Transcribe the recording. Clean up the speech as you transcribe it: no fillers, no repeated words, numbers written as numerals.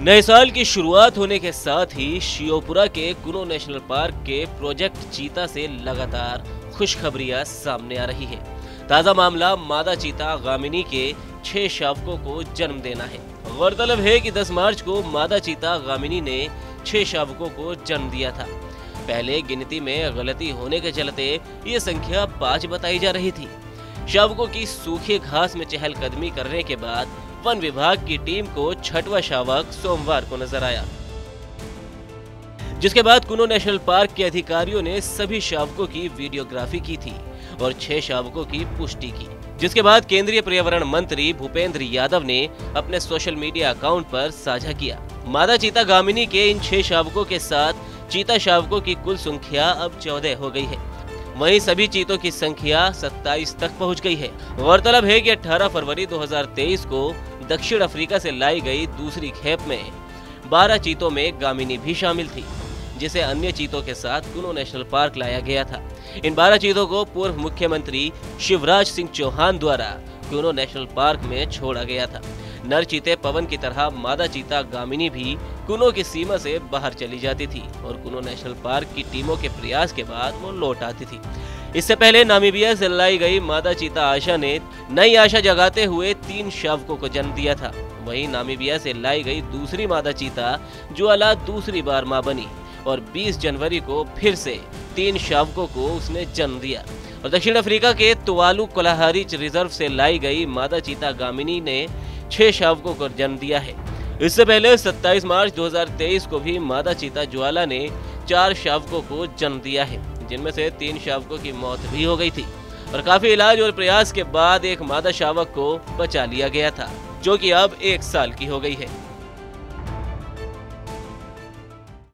नए साल की शुरुआत होने के साथ ही श्योपुरा के कुनो नेशनल पार्क के प्रोजेक्ट चीता से लगातार खुशखबरियां सामने आ रही है। ताजा मामला मादा चीता गामिनी के 6 शावकों को जन्म देना है। गौरतलब है कि 10 मार्च को मादा चीता गामिनी ने 6 शावकों को जन्म दिया था। पहले गिनती में गलती होने के चलते ये संख्या 5 बताई जा रही थी। शावकों की सूखे घास में चहलकदमी करने के बाद वन विभाग की टीम को 6वां शावक सोमवार को नजर आया, जिसके बाद कुनो नेशनल पार्क के अधिकारियों ने सभी शावकों की वीडियोग्राफी की थी और 6 शावकों की पुष्टि की, जिसके बाद केंद्रीय पर्यावरण मंत्री भूपेंद्र यादव ने अपने सोशल मीडिया अकाउंट पर साझा किया। मादा चीता गामिनी के इन 6 शावकों के साथ चीता शावकों की कुल संख्या अब 14 हो गई है। वहीं सभी चीतों की संख्या 27 तक पहुंच गई है। गौरतलब है कि 18 फरवरी 2023 को दक्षिण अफ्रीका से लाई गई दूसरी खेप में 12 चीतों में गामिनी भी शामिल थी, जिसे अन्य चीतों के साथ कुनो नेशनल पार्क लाया गया था। इन 12 चीतों को पूर्व मुख्यमंत्री शिवराज सिंह चौहान द्वारा कुनो नेशनल पार्क में छोड़ा गया था। नर चीते पवन की तरह मादा चीता गामिनी भी कुनो की सीमा से बाहर चली जाती थी और कुनो नेशनल पार्क की टीमों के प्रयास के बाद वो लौट आती थी। इससे पहले नामीबिया से लाई गई मादा चीता आशा ने नई आशा जगाते हुए 3 शावकों को जन्म दिया था। वहीं नामीबिया से लाई गई दूसरी मादा चीता ज्वाला दूसरी बार मां बनी और 20 जनवरी को फिर से 3 शावकों को उसने जन्म दिया। और दक्षिण अफ्रीका के तुवालू कालाहारी रिजर्व से लाई गई मादा चीता गामिनी ने 6 शावकों को जन्म दिया है। इससे पहले 27 मार्च 2023 को भी मादा चीता ज्वाला ने 4 शावकों को जन्म दिया है, जिनमें से 3 शावकों की मौत भी हो गई थी और काफी इलाज और प्रयास के बाद एक मादा शावक को बचा लिया गया था, जो कि अब 1 साल की हो गई है।